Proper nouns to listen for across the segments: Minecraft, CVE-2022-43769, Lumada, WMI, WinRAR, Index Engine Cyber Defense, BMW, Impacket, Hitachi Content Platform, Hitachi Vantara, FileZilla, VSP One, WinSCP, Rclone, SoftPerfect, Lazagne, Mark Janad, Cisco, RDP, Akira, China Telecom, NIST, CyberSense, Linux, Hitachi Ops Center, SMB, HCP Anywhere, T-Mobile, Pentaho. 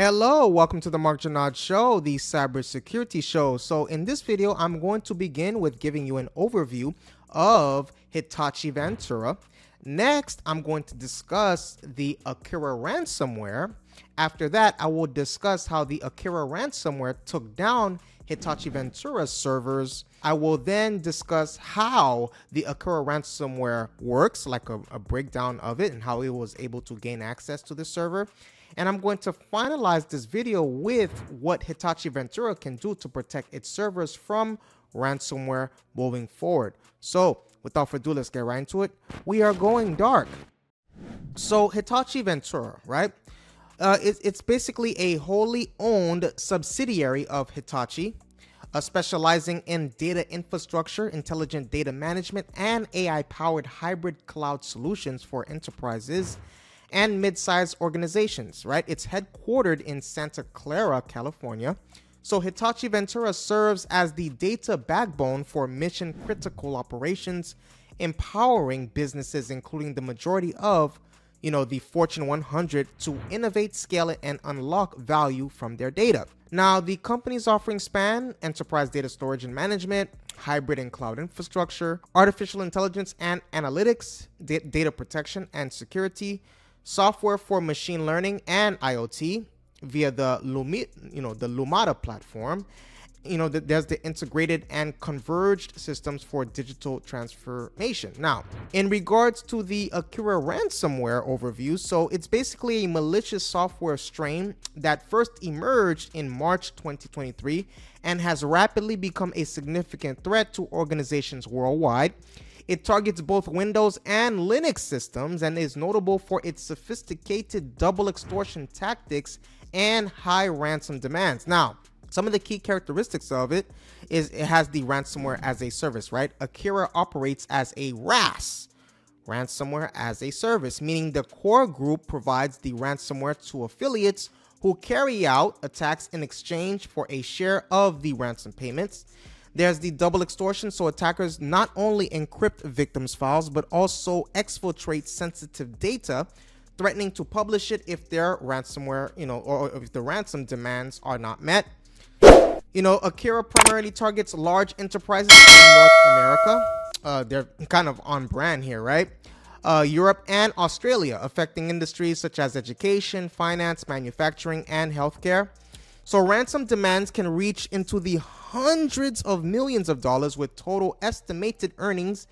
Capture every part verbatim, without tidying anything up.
Hello, welcome to the Mark Janad Show, the cybersecurity show. So in this video, I'm going to begin with giving you an overview of Hitachi Vantara. Next, I'm going to discuss the Akira ransomware. After that, I will discuss how the Akira ransomware took down Hitachi Vantara servers. I will then discuss how the Akira ransomware works, like a, a breakdown of it and how it was able to gain access to the server. And I'm going to finalize this video with what Hitachi Vantara can do to protect its servers from ransomware moving forward. So without further ado, let's get right into it. We are going dark. So Hitachi Vantara, right? Uh, it, it's basically a wholly owned subsidiary of Hitachi, uh, specializing in data infrastructure, intelligent data management, and A I-powered hybrid cloud solutions for enterprises and mid-sized organizations, right? It's headquartered in Santa Clara, California. So Hitachi Vantara serves as the data backbone for mission-critical operations, empowering businesses, including the majority of, you know, the Fortune one hundred, to innovate, scale it, and unlock value from their data. Now, the company's offerings span enterprise data storage and management, hybrid and cloud infrastructure, artificial intelligence and analytics, data protection and security, software for machine learning and I O T via the Lumi, you know, the Lumada platform. You know, the, there's the integrated and converged systems for digital transformation. Now, in regards to the Akira ransomware overview, so it's basically a malicious software strain that first emerged in March twenty twenty-three and has rapidly become a significant threat to organizations worldwide. It targets both Windows and Linux systems and is notable for its sophisticated double extortion tactics and high ransom demands. Now, some of the key characteristics of it is it has the ransomware as a service, right? Akira operates as a R A S, ransomware as a service, meaning the core group provides the ransomware to affiliates who carry out attacks in exchange for a share of the ransom payments. There's the double extortion, so attackers not only encrypt victims' files, but also exfiltrate sensitive data, threatening to publish it if their ransomware, you know, or if the ransom demands are not met. You know, Akira primarily targets large enterprises in North America. Uh, they're kind of on brand here, right? Uh, Europe and Australia, affecting industries such as education, finance, manufacturing, and healthcare. So ransom demands can reach into the hundreds of millions of dollars, with total estimated earnings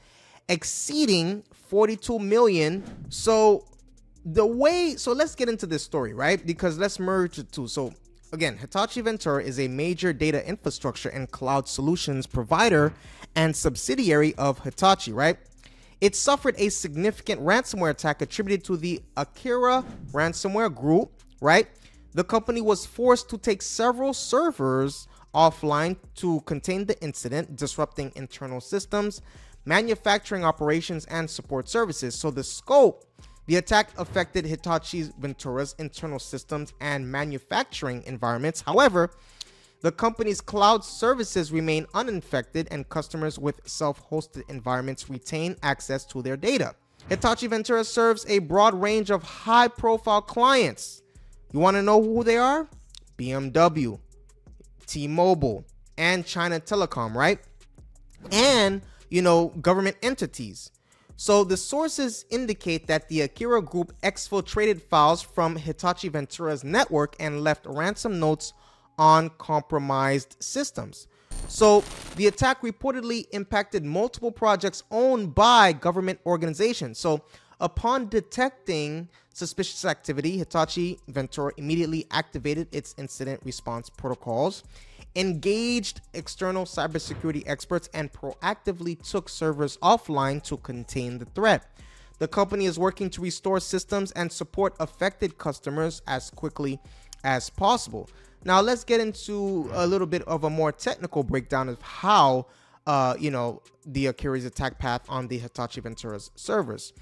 exceeding forty-two million. So the way, so let's get into this story, right? Because let's merge the two. So again, Hitachi Vantara is a major data infrastructure and cloud solutions provider and subsidiary of Hitachi, right? It suffered a significant ransomware attack attributed to the Akira ransomware group, right? The company was forced to take several servers offline to contain the incident, disrupting internal systems, manufacturing operations, and support services. So the scope, the attack affected Hitachi Vantara's internal systems and manufacturing environments. However, the company's cloud services remain uninfected, and customers with self-hosted environments retain access to their data. Hitachi Vantara serves a broad range of high-profile clients. You want to know who they are? B M W, T-Mobile, and China Telecom, right? And, you know, government entities. So the sources indicate that the Akira group exfiltrated files from Hitachi Vantara's network and left ransom notes on compromised systems. So the attack reportedly impacted multiple projects owned by government organizations. So upon detecting suspicious activity, Hitachi Vantara immediately activated its incident response protocols, engaged external cybersecurity experts, and proactively took servers offline to contain the threat. The company is working to restore systems and support affected customers as quickly as possible. Now, let's get into a little bit of a more technical breakdown of how, uh, you know, the Akira's attack path on the Hitachi Vantara's servers.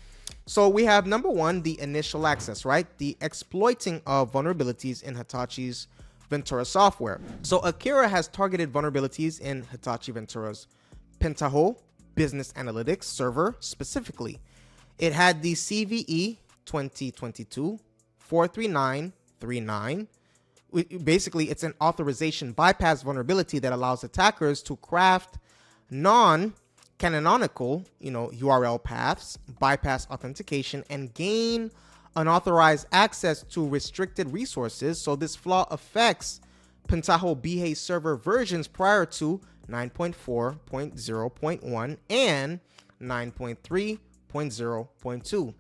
So we have, number one, the initial access, right? The exploiting of vulnerabilities in Hitachi's Vantara software. So Akira has targeted vulnerabilities in Hitachi Vantara's Pentaho business analytics server specifically. It had the C V E twenty twenty-two dash four three nine three nine, basically it's an authorization bypass vulnerability that allows attackers to craft non-canonical, you know, U R L paths, bypass authentication, and gain unauthorized access to restricted resources. So this flaw affects Pentaho B H A server versions prior to nine point four point zero point one and nine point three point zero point two.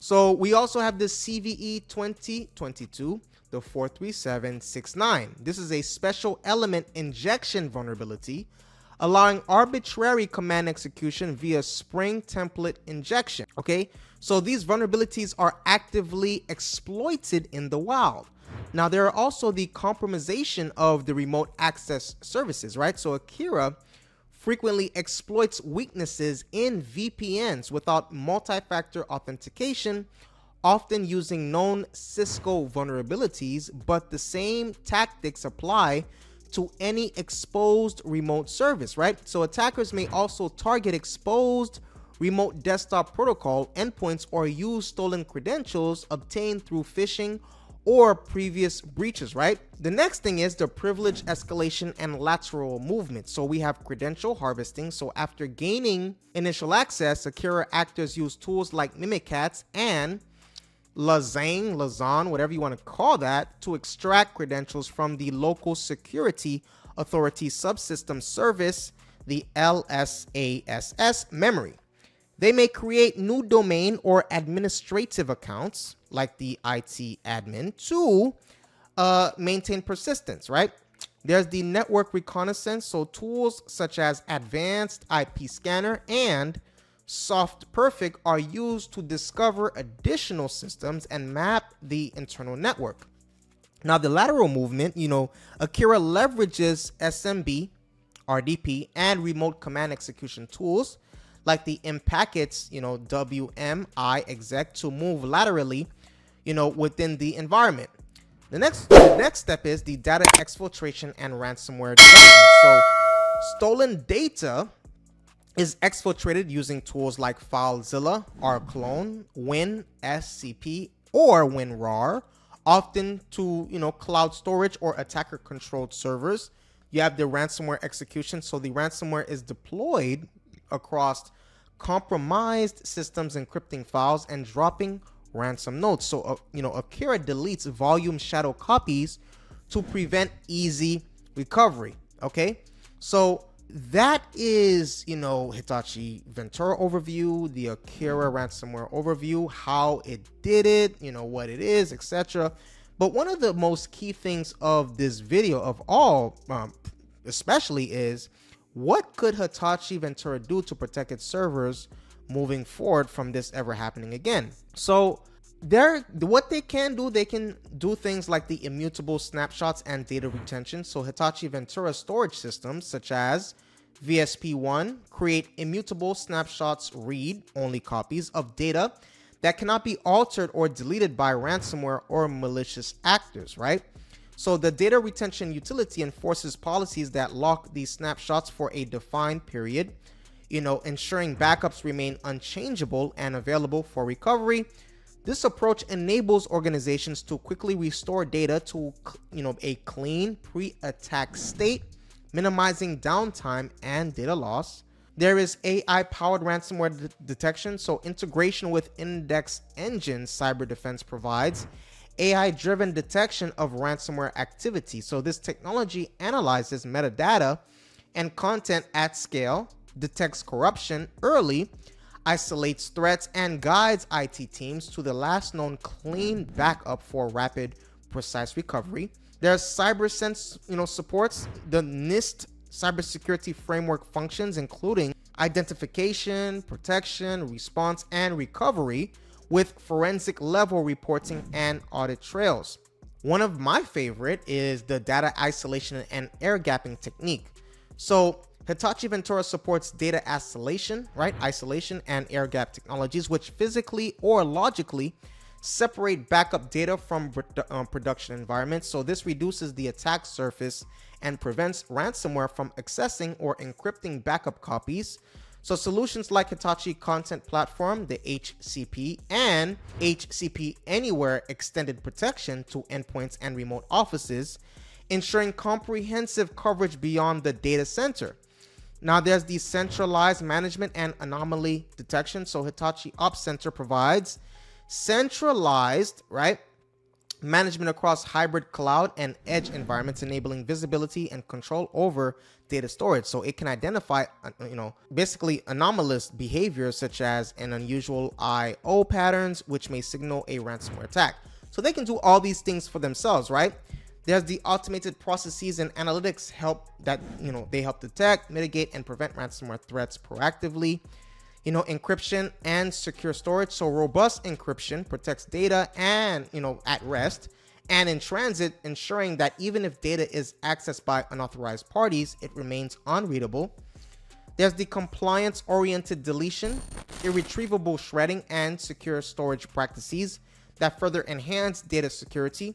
So we also have this C V E twenty twenty-two dash four three seven six nine. This is a special element injection vulnerability allowing arbitrary command execution via Spring template injection. Okay, so these vulnerabilities are actively exploited in the wild. Now, there are also the compromisation of the remote access services, right? So Akira frequently exploits weaknesses in V P Ns without multi-factor authentication, often using known Cisco vulnerabilities, but the same tactics apply to any exposed remote service, right? So attackers may also target exposed remote desktop protocol endpoints or use stolen credentials obtained through phishing or previous breaches, right? The next thing is the privilege escalation and lateral movement. So we have credential harvesting. So after gaining initial access, Akira actors use tools like Mimikatz and Lazagne, Lazagne, whatever you want to call that, to extract credentials from the local security authority subsystem service, the L S A S S memory. They may create new domain or administrative accounts, like the I T admin, to uh, maintain persistence, right? There's the network reconnaissance, so tools such as advanced I P scanner and SoftPerfect are used to discover additional systems and map the internal network. Now, the lateral movement, you know, Akira leverages S M B, R D P, and remote command execution tools, like the Impackets, you know, W M I exec, to move laterally, you know, within the environment. The next, the next step is the data exfiltration and ransomware detection. So stolen data is exfiltrated using tools like FileZilla, Rclone, WinSCP, or WinRAR, often to, you know, cloud storage or attacker-controlled servers. You have the ransomware execution. So the ransomware is deployed across compromised systems, encrypting files and dropping ransom notes. So, uh, you know, Akira deletes volume shadow copies to prevent easy recovery. Okay, so that is, you know, Hitachi Vantara overview, the Akira ransomware overview, how it did it, you know, what it is, et cetera. But one of the most key things of this video of all, um, especially, is what could Hitachi Vantara do to protect its servers moving forward from this ever happening again? So they're, what they can do, they can do things like the immutable snapshots and data retention. So Hitachi Vantara storage systems such as V S P one create immutable snapshots, read-only copies of data that cannot be altered or deleted by ransomware or malicious actors, right? So the data retention utility enforces policies that lock these snapshots for a defined period, you know, ensuring backups remain unchangeable and available for recovery. This approach enables organizations to quickly restore data to, you know, a clean pre-attack state, minimizing downtime and data loss. There is A I-powered ransomware de detection. So integration with Index Engine Cyber Defense provides A I-driven detection of ransomware activity. So this technology analyzes metadata and content at scale, detects corruption early, isolates threats, and guides I T teams to the last known clean backup for rapid, precise recovery. There's CyberSense, you know, supports the NIST cybersecurity framework functions, including identification, protection, response, and recovery, with forensic level reporting and audit trails. One of my favorite is the data isolation and air gapping technique. So Hitachi Vantara supports data isolation, right? Isolation and air gap technologies, which physically or logically separate backup data from um, production environments. So this reduces the attack surface and prevents ransomware from accessing or encrypting backup copies. So solutions like Hitachi Content Platform, the H C P, and H C P Anywhere extended protection to endpoints and remote offices, ensuring comprehensive coverage beyond the data center. Now there's the centralized management and anomaly detection. So Hitachi Ops Center provides centralized, right, management across hybrid cloud and edge environments, enabling visibility and control over data storage. So it can identify, you know, basically anomalous behaviors such as an unusual I O patterns, which may signal a ransomware attack. So they can do all these things for themselves, right? There's the automated processes and analytics help that, you know, they help detect, mitigate, and prevent ransomware threats proactively. You know, encryption and secure storage. So robust encryption protects data and, you know, at rest and in transit, ensuring that even if data is accessed by unauthorized parties, it remains unreadable. There's the compliance-oriented deletion, irretrievable shredding, and secure storage practices that further enhance data security.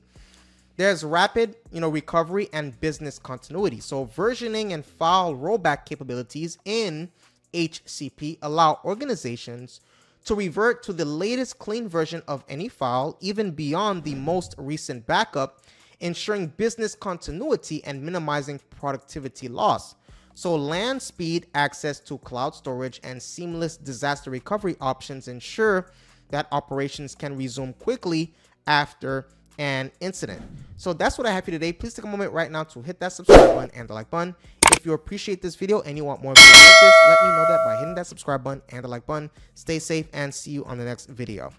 There's rapid, you know, recovery and business continuity. So versioning and file rollback capabilities in H C P allow organizations to revert to the latest clean version of any file, even beyond the most recent backup, ensuring business continuity and minimizing productivity loss. So LAN speed, access to cloud storage, and seamless disaster recovery options ensure that operations can resume quickly after an incident. So that's what I have for you today. Please take a moment right now to hit that subscribe button and the like button. If you appreciate this video and you want more videos like this, let me know that by hitting that subscribe button and the like button. Stay safe and see you on the next video.